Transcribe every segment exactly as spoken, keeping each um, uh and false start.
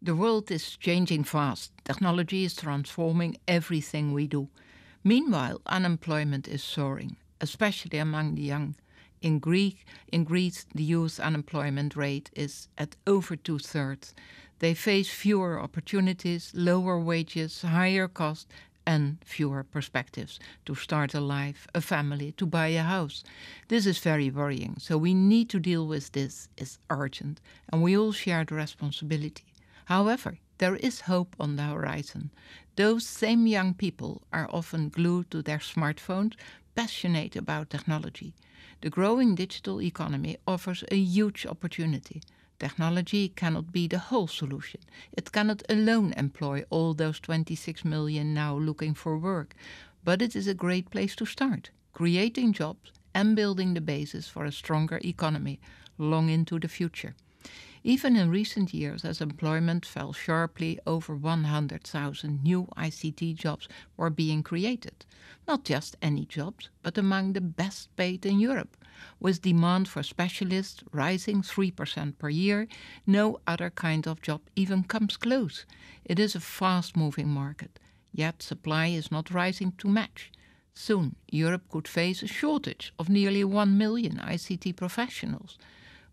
The world is changing fast. Technology is transforming everything we do. Meanwhile, unemployment is soaring, especially among the young. In Greece, in Greece, the youth unemployment rate is at over two-thirds. They face fewer opportunities, lower wages, higher costs, and fewer perspectives to start a life, a family, to buy a house. This is very worrying, so we need to deal with this. It's urgent, and we all share the responsibility. However, there is hope on the horizon. Those same young people are often glued to their smartphones, passionate about technology. The growing digital economy offers a huge opportunity. Technology cannot be the whole solution. It cannot alone employ all those twenty-six million now looking for work. But it is a great place to start, creating jobs and building the basis for a stronger economy long into the future. Even in recent years, as employment fell sharply, over one hundred thousand new I C T jobs were being created. Not just any jobs, but among the best paid in Europe. With demand for specialists rising three percent per year, no other kind of job even comes close. It is a fast-moving market, yet supply is not rising to match. Soon, Europe could face a shortage of nearly one million I C T professionals.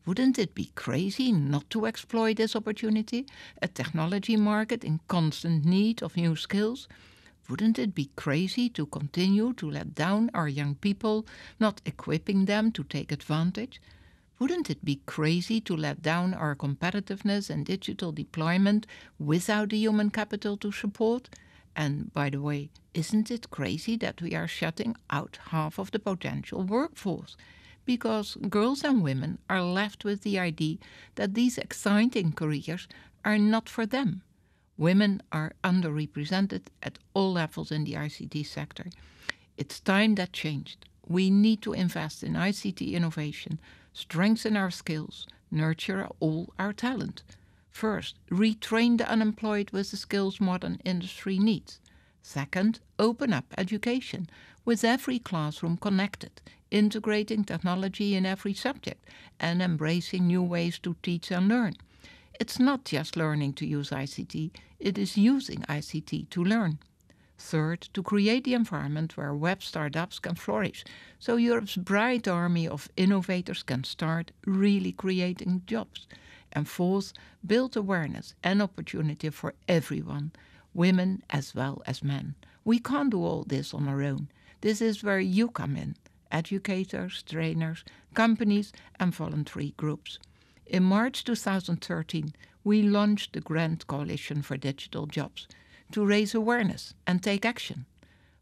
Wouldn't it be crazy not to exploit this opportunity? A technology market in constant need of new skills? Wouldn't it be crazy to continue to let down our young people, not equipping them to take advantage? Wouldn't it be crazy to let down our competitiveness and digital deployment without the human capital to support? And by the way, isn't it crazy that we are shutting out half of the potential workforce? Because girls and women are left with the idea that these exciting careers are not for them. Women are underrepresented at all levels in the I C T sector. It's time that changed. We need to invest in I C T innovation, strengthen our skills, nurture all our talent. First, retrain the unemployed with the skills modern industry needs. Second, open up education, with every classroom connected, integrating technology in every subject and embracing new ways to teach and learn. It's not just learning to use I C T, it is using I C T to learn. Third, to create the environment where web startups can flourish, so Europe's bright army of innovators can start really creating jobs. And fourth, build awareness and opportunity for everyone, women as well as men. We can't do all this on our own. This is where you come in. Educators, trainers, companies and voluntary groups. In March twenty thirteen, we launched the Grand Coalition for Digital Jobs to raise awareness and take action.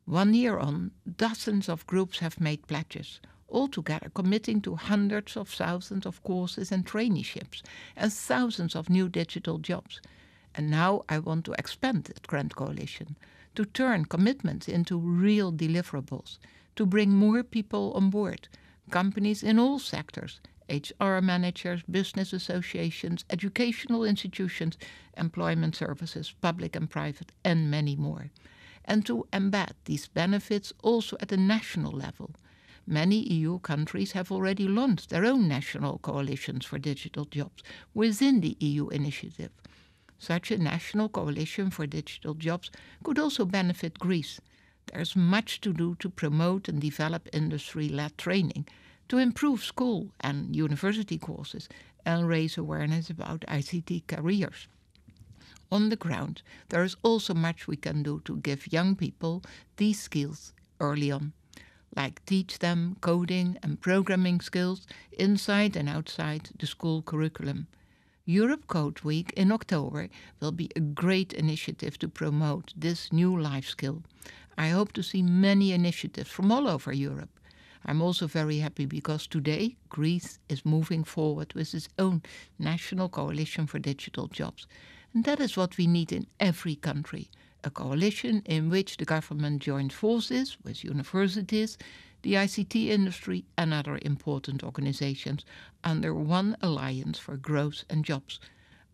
One year on, dozens of groups have made pledges, altogether committing to hundreds of thousands of courses and traineeships and thousands of new digital jobs. And now I want to expand that Grand Coalition, to turn commitments into real deliverables, to bring more people on board, companies in all sectors, H R managers, business associations, educational institutions, employment services, public and private, and many more. And to embed these benefits also at the national level. Many E U countries have already launched their own national coalitions for digital jobs within the E U initiative. Such a national coalition for digital jobs could also benefit Greece. There's much to do to promote and develop industry-led training, to improve school and university courses and raise awareness about I C T careers. On the ground, there is also much we can do to give young people these skills early on, like teach them coding and programming skills inside and outside the school curriculum. Europe Code Week in October will be a great initiative to promote this new life skill. I hope to see many initiatives from all over Europe. I'm also very happy because today Greece is moving forward with its own National Coalition for Digital Jobs. And that is what we need in every country. A coalition in which the government joins forces with universities, the I C T industry and other important organizations under one alliance for growth and jobs.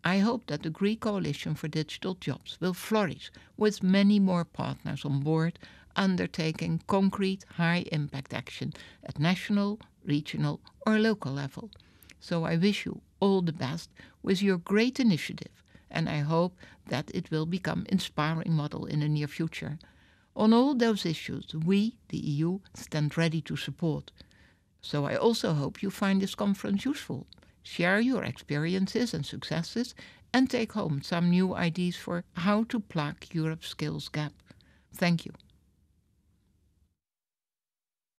I hope that the Greek Coalition for Digital Jobs will flourish with many more partners on board, undertaking concrete high-impact action at national, regional or local level. So I wish you all the best with your great initiative and I hope that it will become an inspiring model in the near future. On all those issues, we, the E U, stand ready to support. So I also hope you find this conference useful. Share your experiences and successes and take home some new ideas for how to plug Europe's skills gap. Thank you.